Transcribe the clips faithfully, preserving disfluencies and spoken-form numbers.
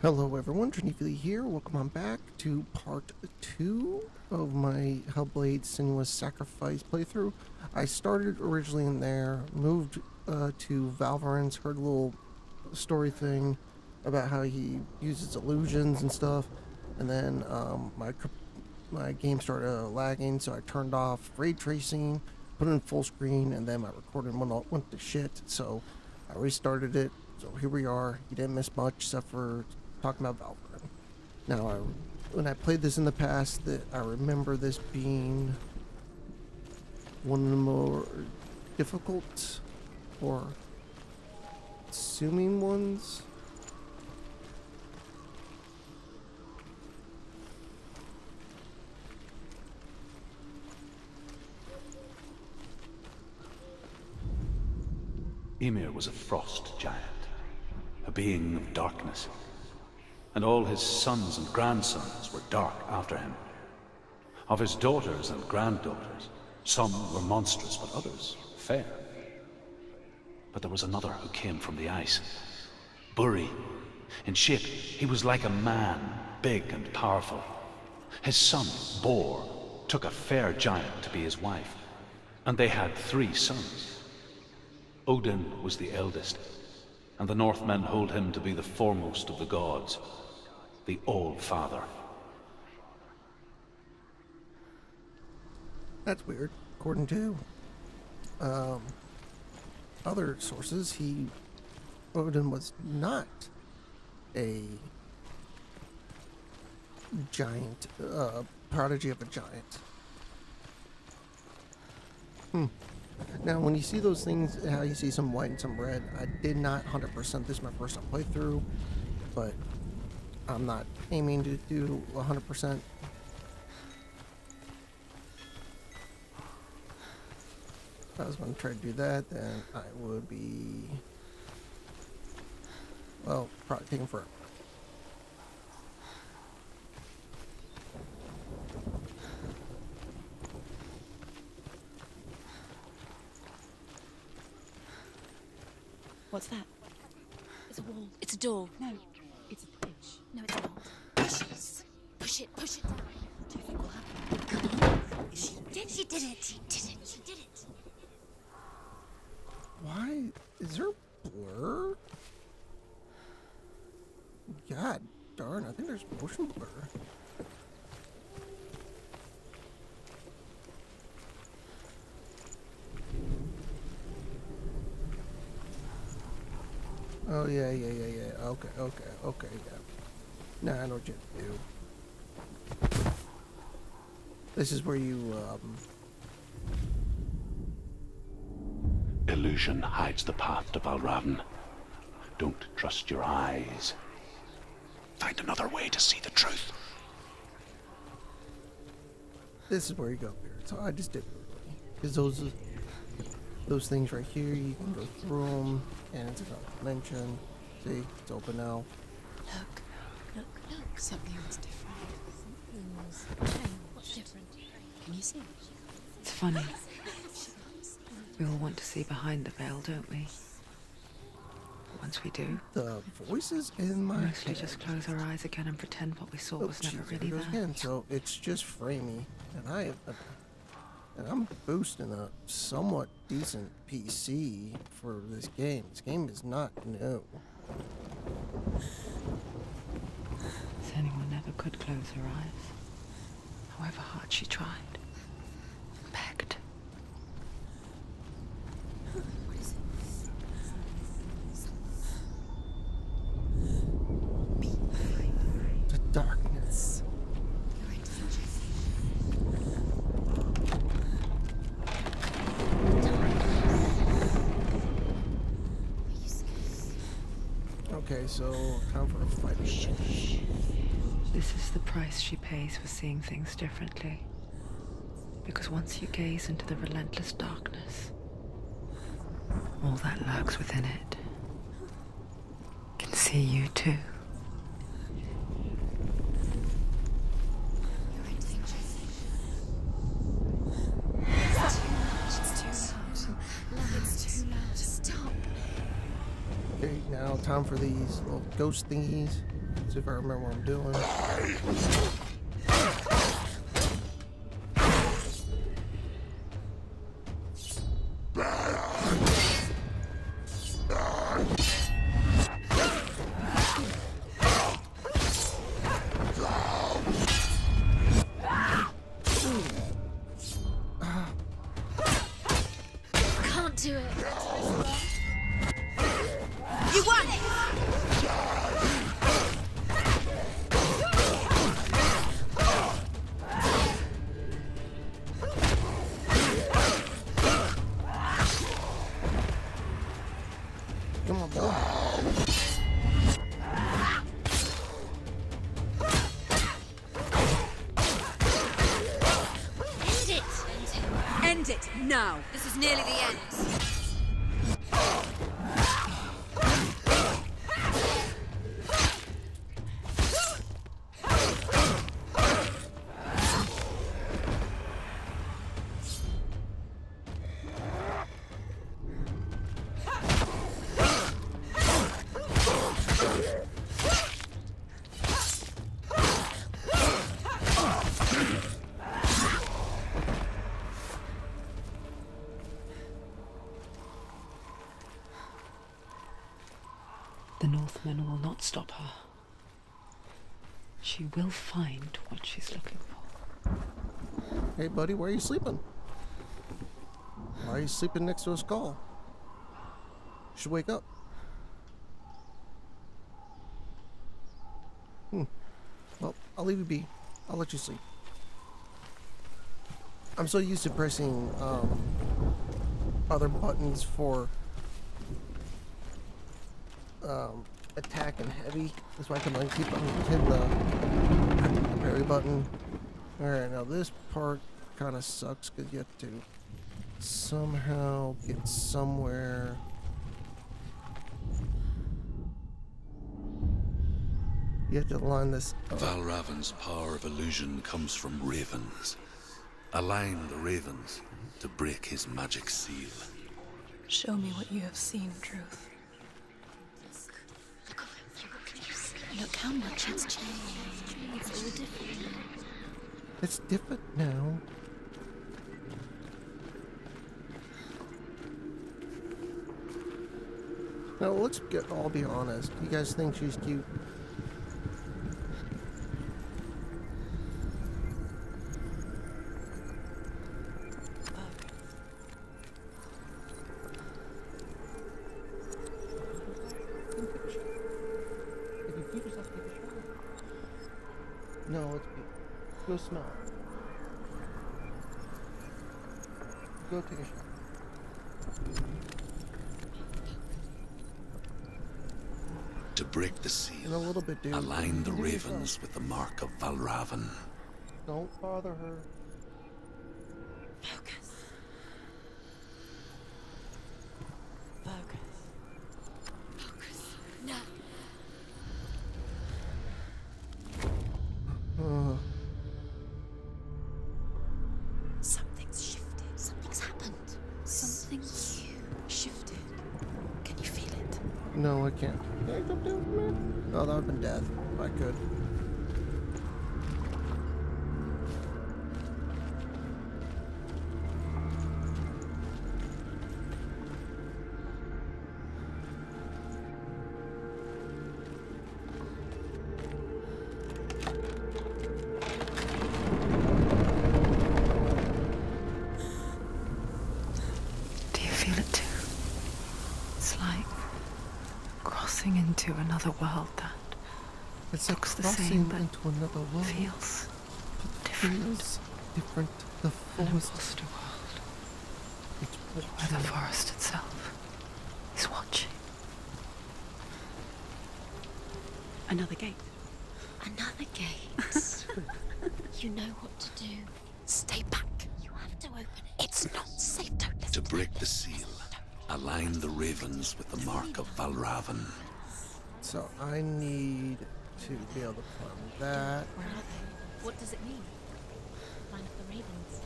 Hello everyone, TrendyFlea here. Welcome on back to part two of my Hellblade: Senua's Sacrifice playthrough. I started originally in there, moved uh, to Valravn's, heard a little story thing about how he uses illusions and stuff, and then um, my, my game started uh, lagging, so I turned off ray tracing, put it in full screen, and then my recording went, went to shit, so I restarted it. So here we are. You didn't miss much except for talking about Valravn. Now, I, when I played this in the past, that I remember this being one of the more difficult or consuming ones. Ymir was a frost giant, a being of darkness, and all his sons and grandsons were dark after him. Of his daughters and granddaughters, some were monstrous, but others fair. But there was another who came from the ice, Buri. In shape, he was like a man, big and powerful. His son, Bor, took a fair giant to be his wife, and they had three sons. Odin was the eldest, and the Northmen hold him to be the foremost of the gods, the All-Father. That's weird. According to um, other sources, he Odin was not a giant, uh, prodigy of a giant. Hmm. Now, when you see those things, how you see some white and some red, I did not one hundred percent this is my first time playthrough, but I'm not aiming to do one hundred percent. If I was going to try to do that, then I would be, well, probably taking forever. What's that? It's a wall. It's a door. No, it's a pitch. No, it's not. Push it. Push it. Push it. What do you think will happen? Come on. She did. She did it. She did it. She did it. Why is there a blur? God darn! I think there's motion blur. Oh, yeah, yeah, yeah, yeah. Okay, okay, okay, yeah. Nah, I know what you have to do. This is where you, um... illusion hides the path to Valravn. Don't trust your eyes. Find another way to see the truth. This is where you go up here. So I just did it. Because those... those things right here, you can go through them, and it's about dimension. See, it's open now. Look, look, look. Something was different. Something was changed. Different. Can you see? It's funny. We all want to see behind the veil, don't we? Once we do, the voices in my mostly head. Just close our eyes again and pretend what we saw oh, was geez, never really there. Again, so it's just framey, and I. Uh, And I'm boosting a somewhat decent P C for this game. This game is not new. So anyone never could close her eyes, however hard she tried. Begged. What is it? The darkness. Okay, so time for a fight. This is the price she pays for seeing things differently. Because once you gaze into the relentless darkness, all that lurks within it can see you too. time for these little ghost thingies. Let's see if I remember what I'm doing. Northmen will not stop her. She will find what she's looking for. Hey buddy, where are you sleeping? Why are you sleeping next to a skull? You should wake up. Hmm. Well, I'll leave you be. I'll let you sleep. I'm so used to pressing um, other buttons for um, attack and heavy. That's why I can like, keep on hitting the parry button. Alright, now this part kind of sucks because you have to somehow get somewhere. You have to line this up. Valravn's power of illusion comes from ravens. Align the ravens to break his magic seal. Show me what you have seen, Druth. Look how much it's changed. It's all different. It's different now. Now let's get all be honest. You guys think she's cute? Smell. Go take a shot. To break the seal, in a little bit, dude. Align the ravens with the mark of Valravn. Don't bother her. Focus. Focus. Focus. No. Can't. Oh, that would have been death if I could. Another world that it's looks the same but into another world. Feels different. Feels different. The forest world, where the forest itself is watching. Another gate. Another gate. You know what to do. Stay back. You have to open it. It's not safe. Don't listen. To break the seal, align the ravens with the mark of Valravn. So I need to be able to find that. Where are they? What does it mean? Line up the ravens.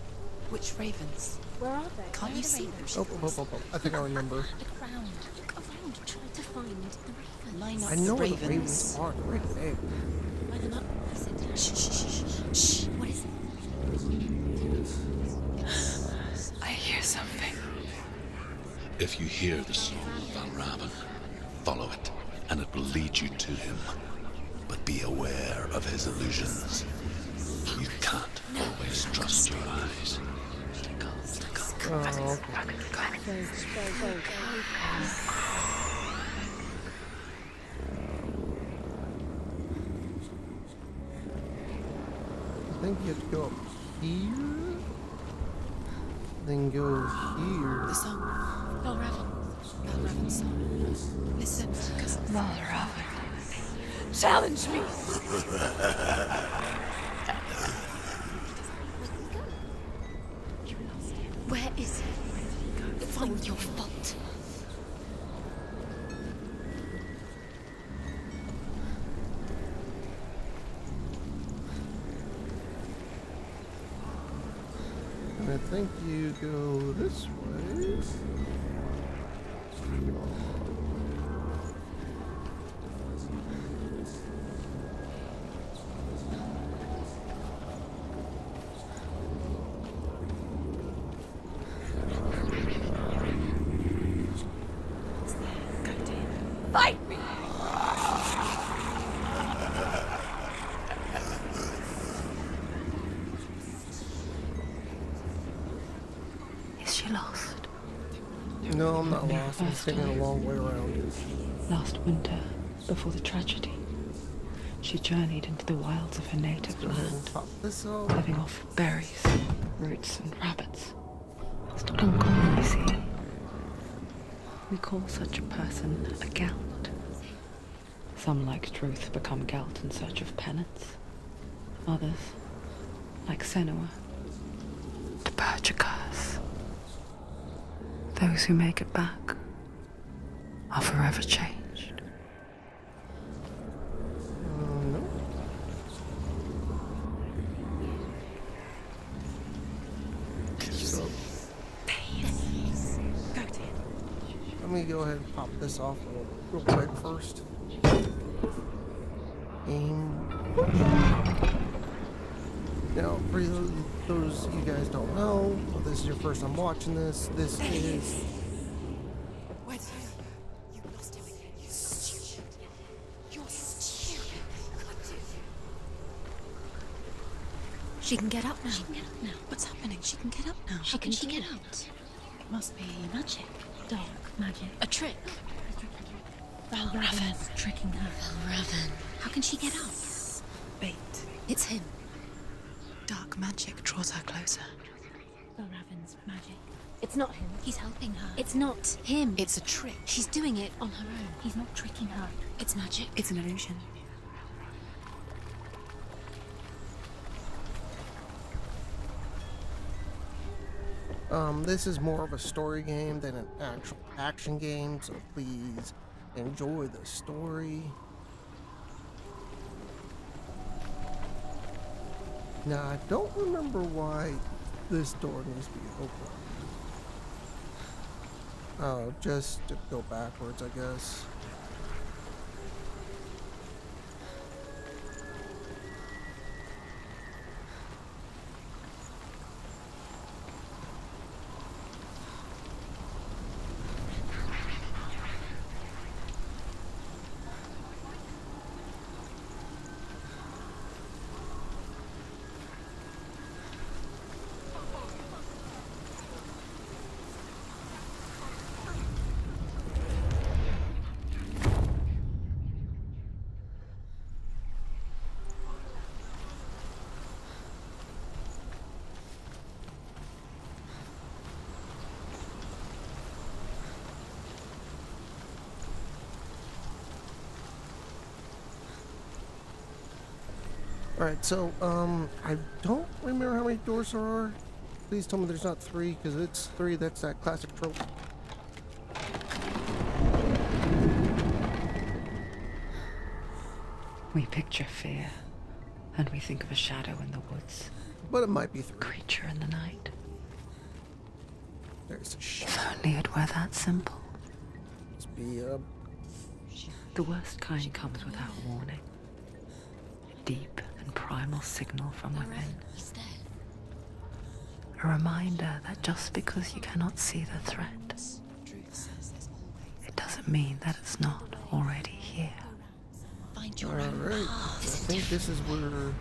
Which ravens? Where are they? Can't you see those? Oh, oh, oh, oh, I think I remember. Look around. Look around. Try to find the ravens. Line up I know the ravens. Where the ravens are. They're right there. Why they're not present. Shh, shh, shh, shh. What is it? I hear something. If you hear the song of Valravn, follow it, and it will lead you to him. But be aware of his illusions. You can't always trust your eyes. Oh. I think you have to go up here, then go here. The song, Valravn, Valravn's song. Listen, Valravn, challenge me. Where is it? Find your fault. I think you go this way. Taking a long way around. Last winter, before the tragedy, she journeyed into the wilds of her native land, living off berries, roots, and rabbits. It's not uncommon, you see. We call such a person a galt. Some, like Druth, become galt in search of penance. Others, like Senua, the purge a curse. Those who make it back are forever changed. Um, no. So. Let me go ahead and pop this off real quick first. Aim. Now, for those of you guys don't know, if this is your first time watching this, this is... She can get up now. She can get up now. What's happening? She can get up now. How can she get out? It must be magic. Dark magic. A trick. Valravn. Tricking her. Valravn. How can she get out? Bait. It's him. Dark magic draws her closer. Valravn's magic. It's not him. He's helping her. It's not him. It's a trick. She's doing it on her own. He's not tricking her. It's magic. It's an illusion. Um, this is more of a story game than an actual action game, so please enjoy the story. Now, I don't remember why this door needs to be open. Oh, just to go backwards, I guess. Alright, so, um, I don't remember how many doors there are. Please tell me there's not three, because it's three, that's that classic trope. We picture fear, and we think of a shadow in the woods. But it might be three. A creature in the night. There's shit. If only it were that simple. Just be a... The worst kind comes without warning. A deep and primal signal from within. A reminder that just because you cannot see the threat, it doesn't mean that it's not already here. Find your own path. Alright, I think this is where...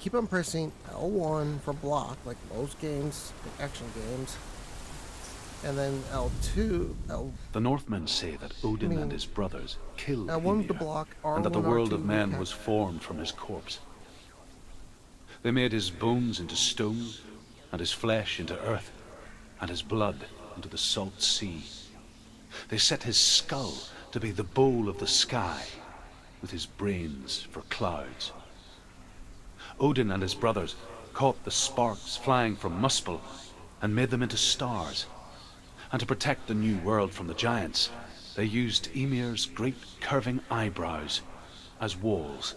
Keep on pressing L one for block, like most games, like action games, and then L two. L the Northmen say that Odin I mean, and his brothers killed Ymir, to block, and that the world of man was formed from his corpse. They made his bones into stone, and his flesh into earth, and his blood into the salt sea. They set his skull to be the bowl of the sky, with his brains for clouds. Odin and his brothers caught the sparks flying from Muspel and made them into stars. And to protect the new world from the giants, they used Ymir's great curving eyebrows as walls.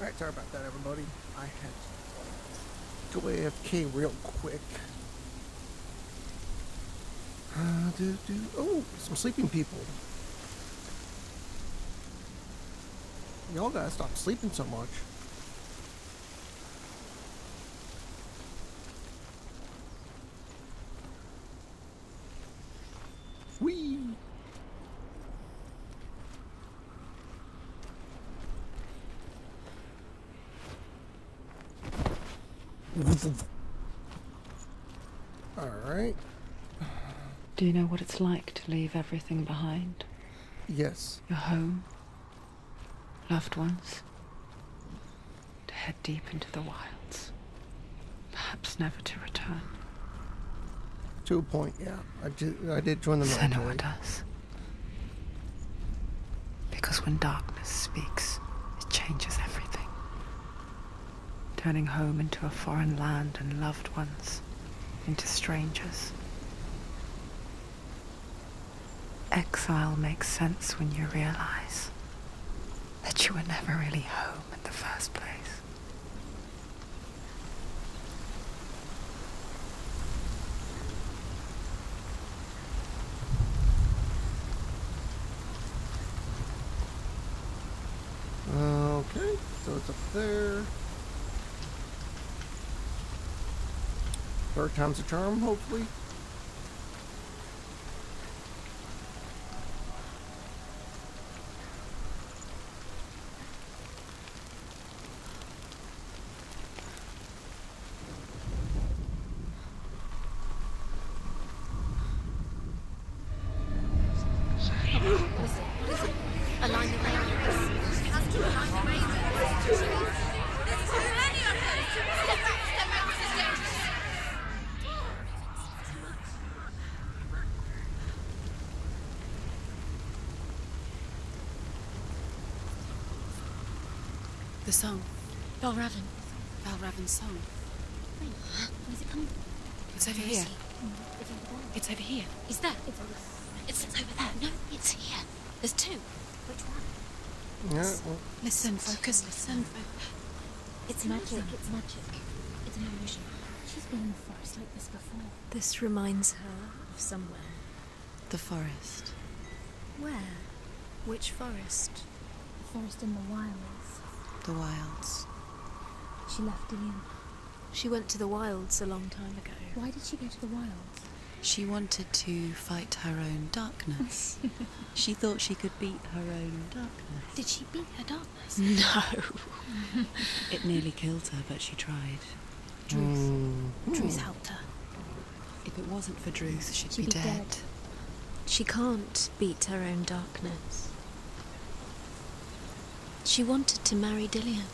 Alright, sorry about that, everybody. I had to go A F K real quick. Uh, do, do, oh, some sleeping people. Y'all gotta stop sleeping so much. Alright. Do you know what it's like to leave everything behind? Yes. Your home, loved ones, to head deep into the wilds, perhaps never to return. To a point, yeah. I did, I did join the military. Senua does. Because when darkness speaks, it changes everything. Turning home into a foreign land and loved ones, into strangers. Exile makes sense when you realize that you were never really home in the first place. Okay, so it's up there. Third time's a charm, hopefully. The song. Valravn. Valravn's song. Wait, where's it coming from? It's over here. It's over here. Is that? It's over there. No, it's here. There's two. Which one? Yeah. Well. Listen, focus, listen. It's magic. It's magic. It's an illusion. She's been in the forest like this before. This reminds her of somewhere. The forest. Where? Which forest? The forest in the wilds. The wilds. She left Dillian. She went to the wilds a long time ago. Why did she go to the wilds? She wanted to fight her own darkness. She thought she could beat her own darkness. Did she beat her darkness? No. It nearly killed her, but she tried. Druth. Mm. Druth helped her. If it wasn't for Druth, she'd, she'd be, be dead. dead. She can't beat her own darkness. She wanted to marry Dillian.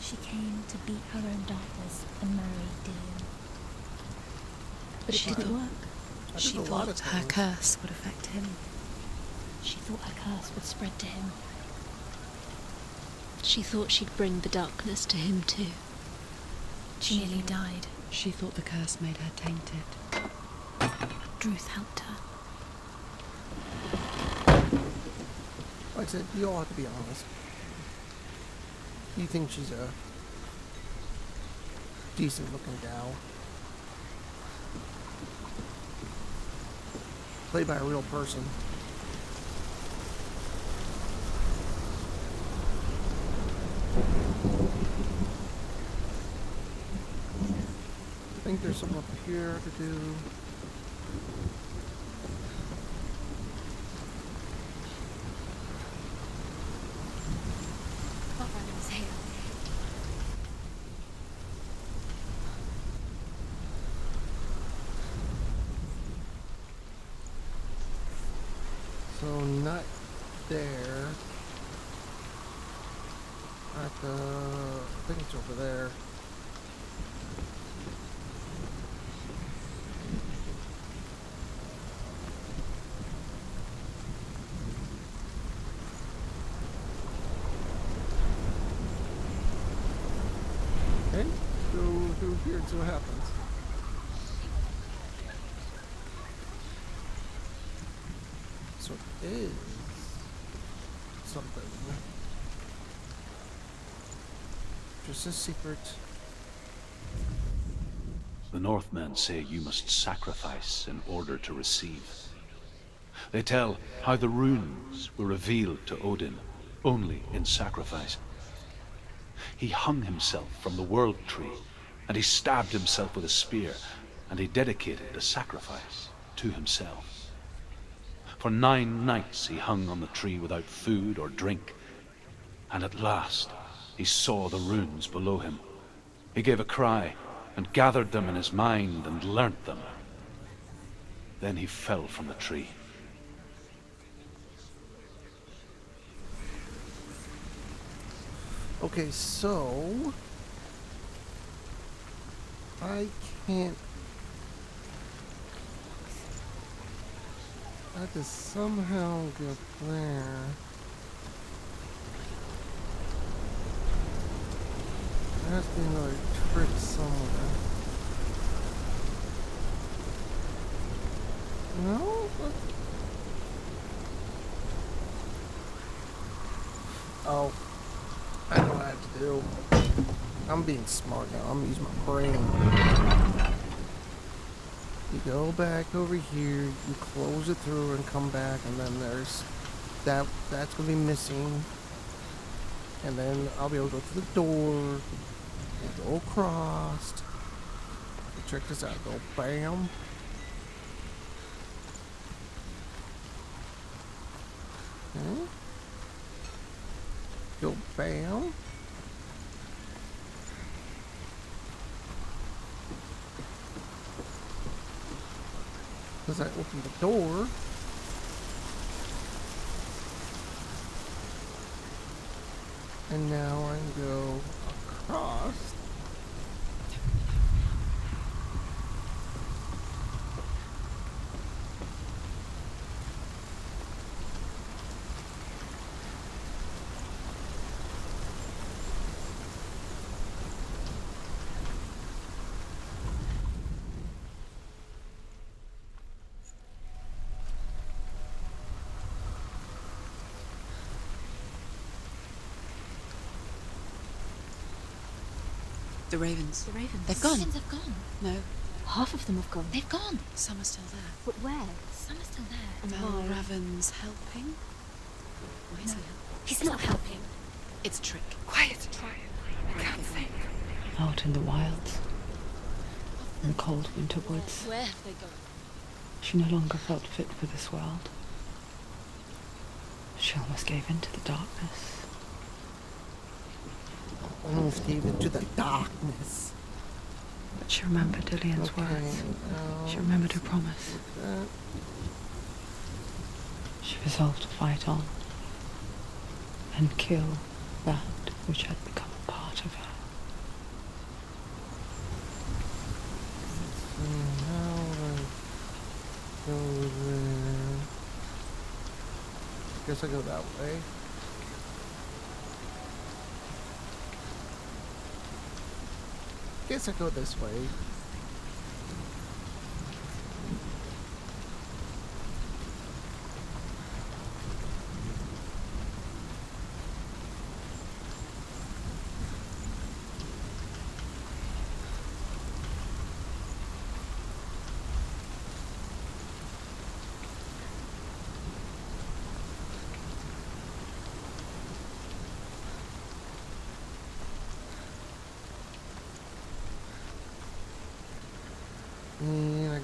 She came to beat her own darkness and marry Dillian. But it didn't work. She thought her curse would affect him. She thought her curse would spread to him. She thought she'd bring the darkness to him too. She nearly died. She thought the curse made her tainted. But Druth helped her. Like I said, you all have to be honest. You think she's a decent looking gal. Played by a real person. I think there's something up here to do. Here, so what happens? So it is something. Just a secret. The Northmen say you must sacrifice in order to receive. They tell how the runes were revealed to Odin only in sacrifice. He hung himself from the World Tree. And he stabbed himself with a spear, and he dedicated the sacrifice to himself. For nine nights he hung on the tree without food or drink, and at last he saw the runes below him. He gave a cry and gathered them in his mind and learnt them. Then he fell from the tree. Okay, so... I can't I had to somehow get there. There has to be another trick somewhere. No? What? Oh. I know what I have to do. I'm being smart now. I'm gonna use my brain. You go back over here, you close it through and come back, and then there's that, that's gonna be missing. And then I'll be able to go through the door, go across. Check this out, go bam. Okay. Go bam. As I open the door, and now I can go across. The ravens. The ravens. They've gone. The ravens have gone. No. Half of them have gone. They've gone. Some are still there. But where? Some are still there. Valravn's helping? Why is no. he helping? He's not helping. It's a trick. Quiet. Quiet. I can't think. Out in the wilds. In the cold winter woods. Where have they gone? She no longer felt fit for this world. She almost gave in to the darkness. Almost even to the darkness. But she remembered Dillian's okay, words. Um, she remembered her promise. Like she resolved to fight on and kill that which had become a part of her. Let's see, now I go there. Guess I go that way. I guess I go this way. I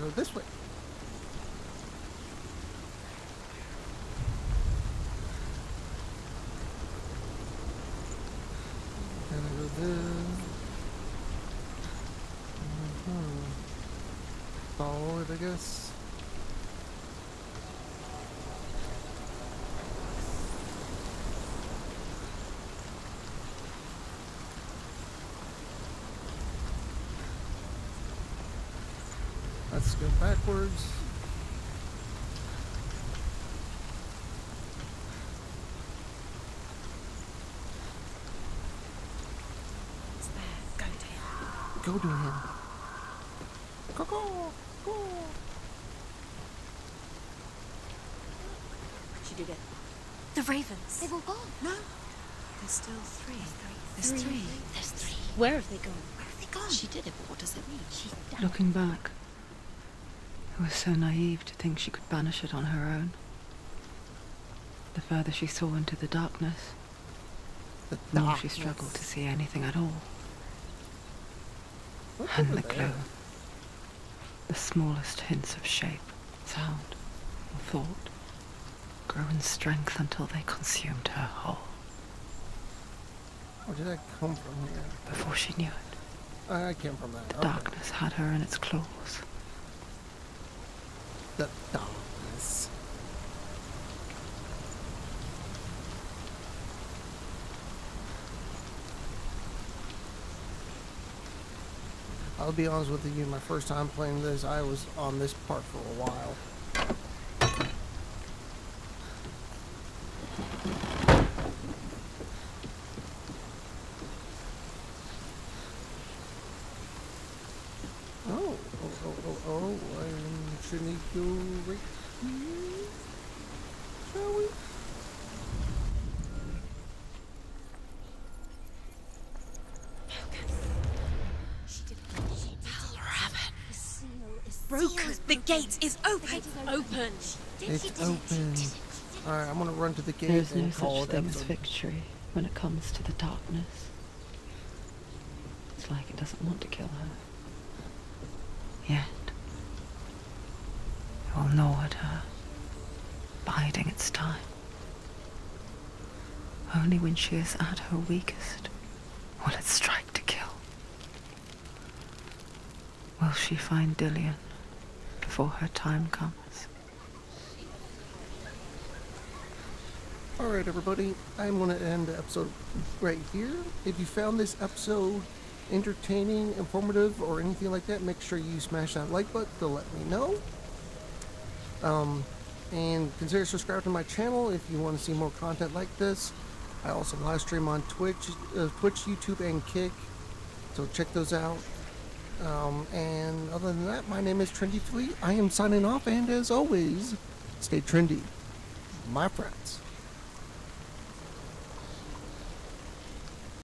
guess. Let's go backwards. It's there. Go to him. Go to him. Coco. She did it. The ravens. They've all gone. No. There's still three. There's three. There's three. There's three. Where have they gone? Where have they gone? She did it, but what does it mean? She died. Looking back, I was so naive to think she could banish it on her own. The further she saw into the darkness, the more she struggled to see anything at all. And the glow. The smallest hints of shape, sound, or thought grew in strength until they consumed her whole. Where did I come from here? Before she knew it. I came from that. The okay. darkness had her in its claws. The darkness. I'll be honest with you, my first time playing this, I was on this part for a while. Oh, oh, I shouldn't go right here, shall we? Broken. The gate is open. Open. It's open. All right, I'm gonna run to the gate. There's no such thing as victory when it comes to the darkness. It's like it doesn't want to kill her. Yet it will gnaw at her, biding its time. Only when she is at her weakest will it strike to kill. Will she find Dillian before her time comes? Alright everybody, I'm going to end the episode right here. If you found this episode entertaining, informative, or anything like that, make sure you smash that like button to let me know. Um, and consider subscribing to my channel if you want to see more content like this. I also live stream on Twitch, uh, Twitch, YouTube, and Kick, so check those out. Um, and other than that, my name is TrendyFlea. I am signing off, and as always, stay trendy, my friends.